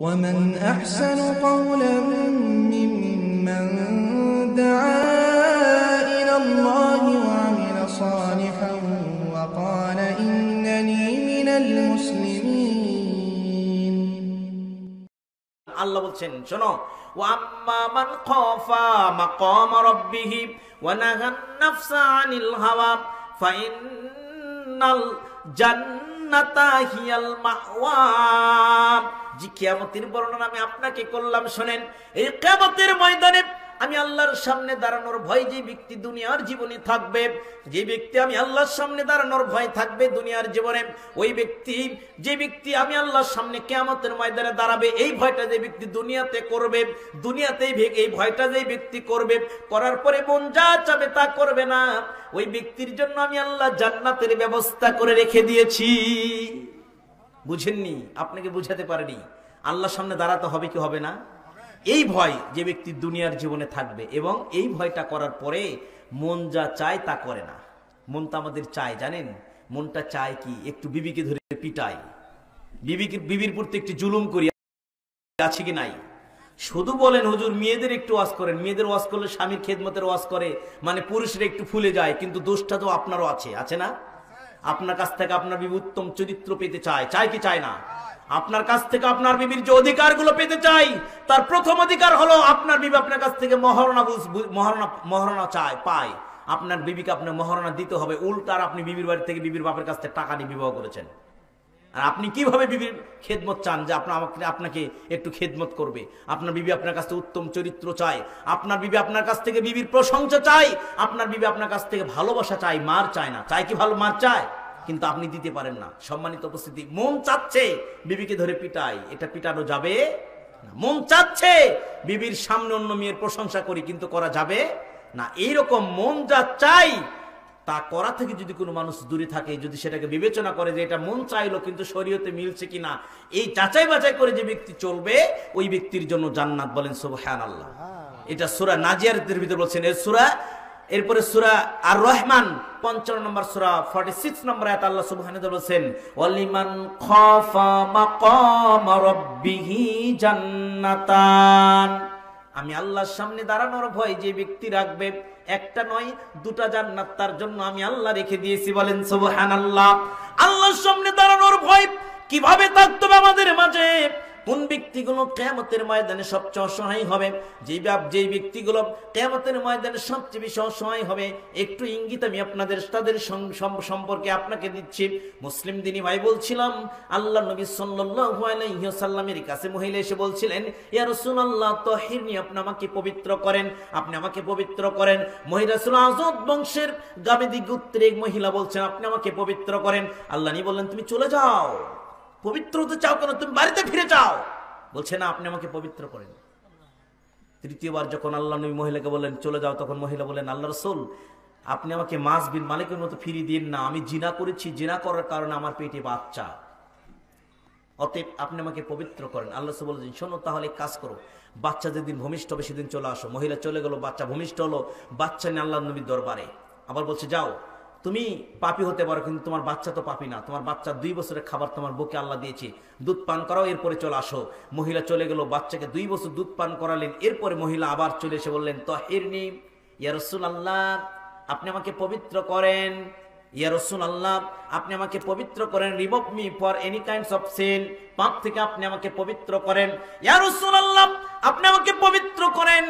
ومن أحسن قولا ممن دعا إلى الله وعمل صالحا وقال إنني من المسلمين. الله বলছেন শোনো وأما من خاف مقام ربه ونهى النفس عن الهوى فإن الجنة هي المأوى. যে কিয়ামতের বর্ণনা আমি আপনাকে করলাম শুনেন, এই কিয়ামতের ময়দানে আমি আল্লাহর সামনে দাঁড়ানোর ভয় যে ব্যক্তি দুনিয়ার জীবনে থাকবে, যে ব্যক্তি আমি আল্লাহর সামনে দাঁড়ানোর ভয় থাকবে দুনিয়ার জীবনে, ওই ব্যক্তি যে ব্যক্তি আমি আল্লাহর সামনে কিয়ামতের ময়দানে দাঁড়াবে এই ভয়টা যে ব্যক্তি দুনিয়াতে করবে, দুনিয়াতেই এই ভয়টা যে ব্যক্তি করবে, করার পরে মন যা চাবে তা করবে না, ওই ব্যক্তির জন্য আমি আল্লাহ জান্নাতের ব্যবস্থা করে রেখে দিয়েছি। বুঝেননি, আপনাকে বুঝাতে পারেনি। আল্লাহর সামনে দাঁড়াতে হবে কি হবে না, এই ভয় যে ব্যক্তি দুনিয়ার জীবনে থাকবে এবং এই ভয়টা করার পরে মন যা চায় তা করে না। মন তো আমাদের চায়, জানেন মনটা চায় কি, একটু বিবিকে ধরে পিটাই, বিবির প্রতি একটু জুলুম করি, আছে কি নাই? শুধু বলেন হুজুর মেয়েদের একটু ওয়াজ করেন, মেয়েদের ওয়াজ করলে স্বামীর খেদমতের ওয়াজ করে, মানে পুরুষরা একটু ফুলে যায়, কিন্তু দোষটা তো আপনারও আছে, আছে না? আপনার কাছ থেকে আপনার বিবি উত্তম চরিত্র পেতে চায়, চায় কি চায় না? আপনার কাছ থেকে আপনার বিবির যে অধিকারগুলো পেতে চাই, তার প্রথম অধিকার হলো আপনার বিবি আপনার কাছ থেকে মহারণা চায়, পায়। আপনার বিবিকে আপনার মহারণা দিতে হবে, উল্টার আপনি বিবির বাড়ি থেকে বিবির বাপের কাছ থেকে টাকা নিয়ে বিবাহ করেছেন। আর আপনি কিভাবে বিবির খেদমত চান যে আপনাকে একটু খেদমত করবে? আপনার বিবি আপনার কাছ থেকে উত্তম চরিত্র চায়, আপনার বিবি আপনার কাছ থেকে বিবির প্রশংসা চায়, আপনার বিবি আপনার কাছ থেকে ভালোবাসা চায়, মার চায় না। চায় কি ভালো, মার চায়, কিন্তু আপনি দিতে পারেন না। সম্মানিত উপস্থিতি, মন চাচ্ছে বিবিকে ধরে পিটাই, এটা পিটানো যাবে না। মন চাচ্ছে বিবির সামনে অন্য মেয়ের প্রশংসা করি, কিন্তু করা যাবে না। এইরকম মন যা চাই তা করা থেকে যদি কোনো মানুষ দূরে থাকে, যদি সেটাকে বিবেচনা করে যে এটা মন চাইলো কিন্তু শরীয়তে মিলছে কিনা, এই যাচাই বাছাই করে যে ব্যক্তি চলবে ওই ব্যক্তির জন্য জান্নাত। বলেন সুবহানাল্লাহ। এটা সূরা নাজিয়াতের ভিতরে বলছেন, এই সূরা। এরপরে সূরা আর রহমান 55 নম্বর সূরা 46 নম্বর আয়াত আল্লাহ সুবহানাহু ওয়া তাআলা বলেন, ওয়ালিমান খাফা মাকাম রাব্বিহি জান্নাতান। আমি আল্লাহর সামনে দাঁড়ানোর ভয় যে ব্যক্তি রাখবে, একটা নয় দুটা জান্নাত তার জন্য আমি আল্লাহ রেখে দিয়েছি। বলেন সুবহানাল্লাহ। আল্লাহর সামনে দাঁড়ানোর ভয় কিভাবে থাকতে হবে আমাদের মাঝে? কোন ব্যক্তিগুলো কিয়ামতের ময়দানে সবচেয়ে অসহায় হবে, যেই ব্যক্তিগুলো কিয়ামতের ময়দানে সবচেয়ে বেশি অসহায় হবে, একটু ইঙ্গিত আমি আপনাদের তাদের সম্পর্কে আপনাকে দিচ্ছি। মুসলিম দিনী ভাই, বলছিলাম আল্লাহ নবী সাল্লাল্লাহু আলাইহি ওয়াসাল্লামের কাছে মহিলা এসে বলছিলেন, ইয়া রাসূলুল্লাহ তাহিরনি, আপনি আমাকে পবিত্র করেন, আপনি আমাকে পবিত্র করেন। মহিলা ছিল আজদ বংশের গামেদি গোত্রের মহিলা, বলছেন আপনি আমাকে পবিত্র করেন। আল্লাহ নবী বললেন, তুমি চলে যাও, পবিত্র হতে চাও কেন, তুমি বাড়িতে ফিরে যাও। বলছে না, আপনি আমাকে পবিত্র করেন। তৃতীয়বার যখন আল্লাহ নবী মহিলাকে বলেন চলে যাও, তখন মহিলা বলেন, আল্লাহ রাসূল আপনি আমাকে মাস বিন মালিকের মতো ফিরিয়ে দিন না, আমি জিনা করেছি, জিনা করার কারণে আমার পেটে বাচ্চা, অতএব আপনি আমাকে পবিত্র করেন। আল্লাহ রাসূল বলেন, শোনো তাহলে কাজ করো, বাচ্চা যেদিন ভূমিষ্ঠ হবে সেদিন চলে আসো। মহিলা চলে গেল, বাচ্চা ভূমিষ্ঠ হলো, বাচ্চা নিয়ে আল্লাহ নবীর দরবারে। আবার বলছে, যাও তুমি পাপী হতে পারো কিন্তু তোমার বাচ্চা তো পাপী না, তোমার বাচ্চা 2 বছরের খাবার তোমার বুকে আল্লাহ দিয়েছে, দুধ পান করাও, এরপরে চলে আসো। মহিলা চলে গেল, বাচ্চাকে 2 বছর দুধ পান করালেন। এরপরে মহিলা আবার চলে এসে বললেন, তাহিরনি ইয়া রাসূলুল্লাহ, আপনি আমাকে পবিত্র করেন। ইয়া রাসূলুল্লাহ আপনি আমাকে পবিত্র করেন, remove me for any kinds of sin, পাপ থেকে আপনি আমাকে পবিত্র করেন। ইয়া রাসূলুল্লাহ আপনি আমাকে পবিত্র করেন,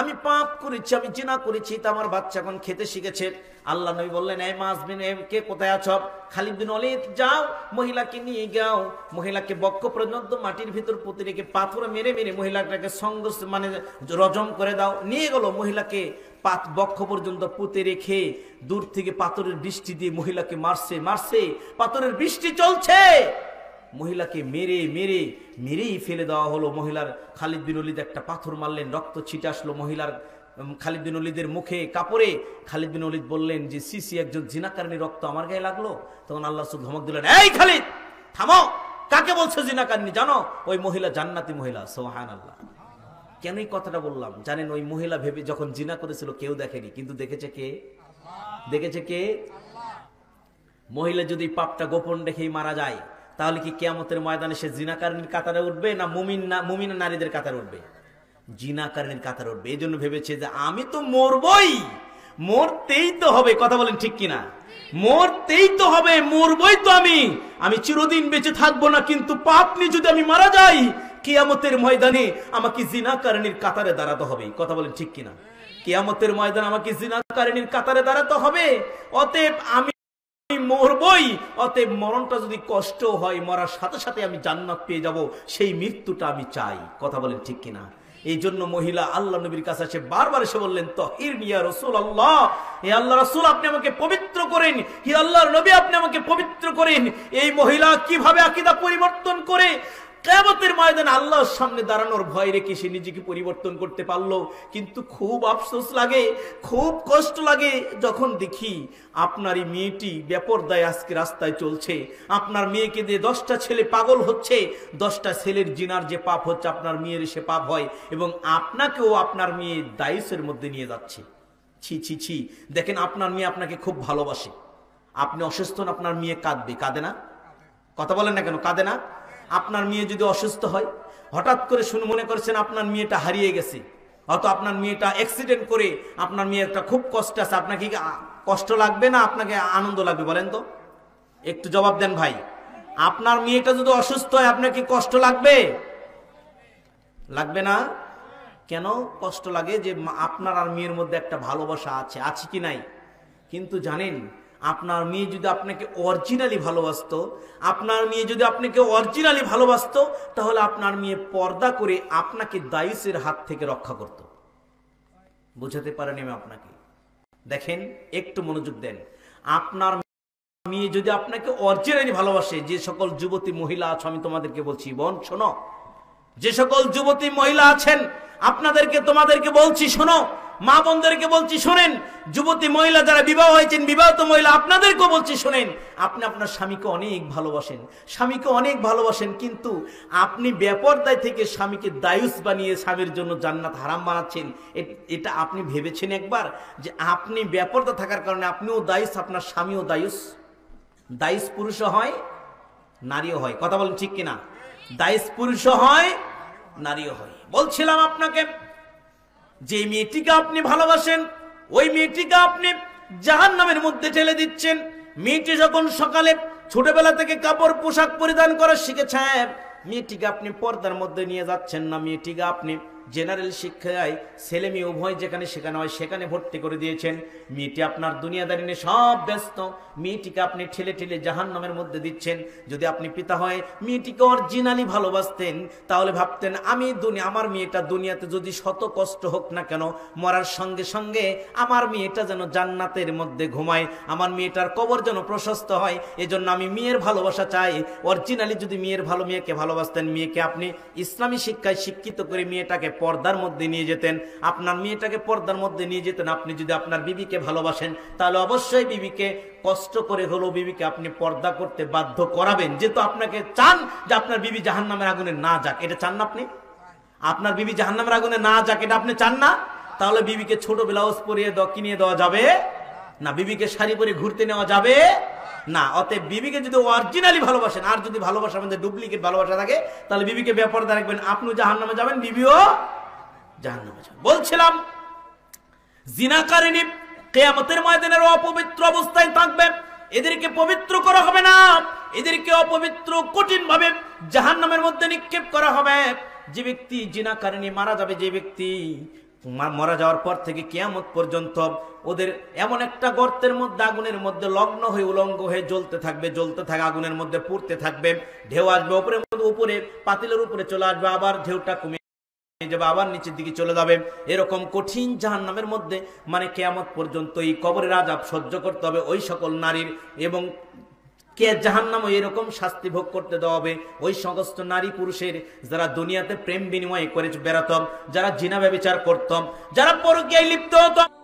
আমি পাপ করেছি, আমি জিনা করেছি, তা আমার বাচ্চা এখন খেতে শিখেছে। আল্লাহ নবী বললেন, এই মাসবিন কে কোথায় আছো? খালিদ বিন ওলীদ, যাও মহিলাকে নিয়ে যাও। মহিলাকে বক্ষ পর্যন্ত মাটির ভিতর পুঁতে রেখে পাথর মেরে মেরে মহিলাটাকে সংঘর্ষ মানে রজম করে দাও। নিয়ে গেল, মহিলাকে বক্ষ পর্যন্ত পুঁতে রেখে দূর থেকে পাথরের বৃষ্টি দিয়ে মহিলাকে মারছে মারছে, পাথরের বৃষ্টি চলছে, মহিলাকে মেরে মেরে মেরেই ফেলে দেওয়া হলো। মহিলার খালিদ বিন ওলীদ একটা পাথর মারলেন, রক্ত ছিটে আসলো মহিলার খালিদ বিন ওলীদের মুখে, কাপড়ে। খালিদ বিন ওলীদ বললেন যে, সিসি একজন জিনাকারিনী রক্ত আমার গায়ে লাগলো। তখন আল্লাহ রাসূল ধমক দিলেন, এই খালিদ থামো, কাকে বলছো জিনাকারিনী? জানো ওই মহিলা জান্নাতি মহিলা। সুবহানাল্লাহ। কেন এই কথাটা বললাম জানেন? ওই মহিলা ভেবে যখন জিনা করেছিল কেউ দেখেনি, কিন্তু দেখেছে কে? দেখেছে কে? মহিলা যদি পাপটা গোপন রেখেই মারা যায়, তাহলে কি কিয়ামতের ময়দানে সে জিনাকারীর কাতারে উঠবে না মুমিন না মুমিন নারীদের কাতারে উঠবে? জিনাকারীর কাতারে উঠবে। এজন্য ভেবেছে যে আমি তো মরবই, মরতেই তো হবে। কথা বলেন ঠিক কিনা? মরতেই তো হবে, মরবই তো আমি চিরদিন বেঁচে থাকবো না, কিন্তু পাপ নিয়ে যদি আমি মারা যাই কিয়ামতের ময়দানে আমাকে জিনাকারীর কাতারে দাঁড়াতে হবে। কথা বলেন ঠিক কিনা? কিয়ামতের ময়দানে আমাকে জিনাকারীর কাতারে দাঁড়াতে হবে। অতএব আমি মরবই, অতএব মরণটা যদি কষ্ট হয় মরার সাথে সাথে আমি জান্নাত পেয়ে যাব, সেই মৃত্যুটা আমি চাই। কথা বলেন ঠিক কিনা? এই জন্য মহিলা আল্লাহ নবীর কাছে এসে বারবার এসে বললেন, তাহিরনি ইয়া রাসূলুল্লাহ, হে আল্লাহর রাসূল আপনি আমাকে পবিত্র করেন, হে আল্লাহর নবী আপনি আমাকে পবিত্র করেন। এই মহিলা কিভাবে আকীদা পরিবর্তন করে কিয়ামতের ময়দানে আল্লাহর সামনে দাঁড়ানোর ভয় রেখে সে নিজেকে পরিবর্তন করতে পারলো। কিন্তু খুব আফসোস লাগে, খুব কষ্ট লাগে যখন দেখি আপনার এই মেয়েটি বেপরদায় আজকে রাস্তায় চলছে, আপনার মেয়েকে দিয়ে 10টা ছেলে পাগল হচ্ছে, 10টা ছেলের জিনার যে পাপ হচ্ছে আপনার মেয়ের সে পাপ হয়, এবং আপনাকেও আপনার মেয়ে দায়ুসের মধ্যে নিয়ে যাচ্ছে। ছি ছি ছি। দেখেন আপনার মেয়ে আপনাকে খুব ভালোবাসে, আপনি অসুস্থ না আপনার মেয়ে কাঁদবে, কাঁদে না? কথা বলেন না কেন, কাঁদে না? আপনার মেয়ে যদি অসুস্থ হয়, হঠাৎ করে শুনে মনে করছেন আপনার মেয়েটা হারিয়ে গেছে, হয়তো আপনার মেয়েটা অ্যাক্সিডেন্ট করে আপনার মেয়ে একটা খুব কষ্ট আছে, আপনাকে কষ্ট লাগবে না আপনাকে আনন্দ লাগবে? বলেন তো, একটু জবাব দেন ভাই। আপনার মেয়েটা যদি অসুস্থ হয় আপনাকে কষ্ট লাগবে? লাগবে না। কেন কষ্ট লাগে? যে আপনার আর মেয়ের মধ্যে একটা ভালোবাসা আছে, আছে কি নাই? কিন্তু জানেন আপনার মেয়ে যদি আপনাকে অরিজিনালি ভালোবাসতো, আপনার মেয়ে যদি আপনাকে অরিজিনালি ভালোবাসতো, তাহলে আপনার মেয়ে পর্দা করে আপনাকে দায়ুসের হাত থেকে রক্ষা করত। বুঝাতে পারেন আমি আপনাকে? দেখেন একটু মনোযোগ দেন, আপনার মেয়ে যদি আপনাকে অরিজিনালি ভালোবাসে, যে সকল যুবতী মহিলা আছে আমি তোমাদেরকে বলছি, বোন শোনো, যে সকল যুবতী মহিলা আছেন আপনাদেরকে তোমাদেরকে বলছি শোনো, মা বোনদেরকে বলছি শোনেন, যুবতী মহিলা যারা বিবাহ হয়েছেন বিবাহিত মহিলা আপনাদেরকে বলছি শোনেন, আপনি আপনার স্বামীকে অনেক ভালোবাসেন, স্বামীকে অনেক ভালোবাসেন, কিন্তু আপনি বেপরদায় থেকে স্বামীকে দায়ুস বানিয়ে স্বামীর জন্য জান্নাত হারাম বানাচ্ছেন। এটা আপনি ভেবেছেন একবার যে আপনি বেপরদা থাকার কারণে আপনিও দায়ুস, আপনার স্বামীও দায়ুস? দায়ুস পুরুষও হয় নারীও হয়। কথা বলেন ঠিক কিনা? দায়ুস পুরুষও হয় নারীও হয়। বলছিলাম আপনাকে, যে মেয়েটিকে আপনি ভালোবাসেন ওই মেয়েটিকে আপনি জাহান্নামের মধ্যে ঠেলে দিচ্ছেন। মেয়েটি যখন সকালে ছোটবেলা থেকে কাপড় পোশাক পরিধান করা শিখেছে, মেয়েটিকে আপনি পর্দার মধ্যে নিয়ে যাচ্ছেন না, মেয়েটিকে আপনি জেনারেল শিক্ষায় ছেলে মেয়ে উভয় যেখানে শেখানো হয় সেখানে ভর্তি করে দিয়েছেন। মেয়েটি আপনার দুনিয়াদারি নিয়ে সব ব্যস্ত, মেয়েটিকে আপনি ঠেলে ঠেলে জাহান্নামের মধ্যে দিচ্ছেন। যদি আপনি পিতা হয় মেয়েটিকে অরিজিনালি ভালোবাসতেন, তাহলে ভাবতেন আমি আমার মেয়েটা দুনিয়াতে যদি শত কষ্ট হোক না কেন মরার সঙ্গে সঙ্গে আমার মেয়েটা যেন জান্নাতের মধ্যে ঘুমায়, আমার মেয়েটার কবর যেন প্রশস্ত হয়, এজন্য আমি মেয়ের ভালোবাসা চাই। অরিজিনালি যদি মেয়েকে ভালোবাসতেন, মেয়েকে আপনি ইসলামী শিক্ষায় শিক্ষিত করে মেয়েটাকে পর্দার মধ্যে নিয়ে যেতেন, আপনার মেয়েটাকে পর্দার মধ্যে নিয়ে যেতেন। আপনি যদি আপনার বিবিকে ভালোবাসেন তাহলে অবশ্যই বিবিকে কষ্ট করে হলো বিবিকে আপনি পর্দা করতে বাধ্য করাবেন, যেহেতু আপনাকে চান যে আপনার বিবি জাহান্নামের আগুনে না যাক। এটা চান না আপনি? আপনার বিবি জাহান্নামের আগুনে না যাক এটা আপনি চান না? তাহলে বিবিকে ছোট ব্লাউজ পরিয়ে কিনিয়ে দেওয়া যাবে না, বিবিকে শাড়ি পরে ঘুরতে নেওয়া যাবে না। অতএব বিবিকে যদি অরিজিনালি ভালোবাসেন, আর যদি ভালোবাসার মধ্যে ডুপ্লিকেট ভালোবাসা থাকে তাহলে বিবিকে বেপরদা রাখবেন, আপনিও জাহান্নামে যাবেন, বিবিও জাহান্নামে যাবেন। বলছিলাম জিনাকারিনী কিয়ামতের ময়দানের অপবিত্র অবস্থায় থাকবে, এদেরকে পবিত্র করা হবে না, এদেরকে অপবিত্র কঠিনভাবে জাহান্নামের মধ্যে নিক্ষেপ করা হবে। যে ব্যক্তি জিনাকারিনী মারা যাবে, যে ব্যক্তি মারা যাওয়ার পর থেকে কিয়ামত পর্যন্ত ওদের এমন একটা গর্তের মধ্যে আগুনের মধ্যে লগ্ন হয়ে উলঙ্গ হয়ে জ্বলতে থাকবে, জ্বলতে থাকে আগুনের মধ্যে পুড়তে থাকবে, ঢেউ আসবে উপরে পাতিলের উপরে চলে আসবে, আবার ঢেউটা কমে যাবে, আবার নিচের দিকে চলে যাবে। এরকম কঠিন জাহান্নামের মধ্যে মানে কিয়ামত পর্যন্ত এই কবরের আযাব সহ্য করতে হবে ওই সকল নারীর, এবং কে জাহান্নামে এরকম শাস্তি ভোগ করতে দেওয়া হবে ওই সমস্ত নারী পুরুষের যারা দুনিয়াতে প্রেম বিনিময় করে বেড়াত, যারা জিনা ব্যভিচার করত, যারা পরকীয়ায় লিপ্ত হতো।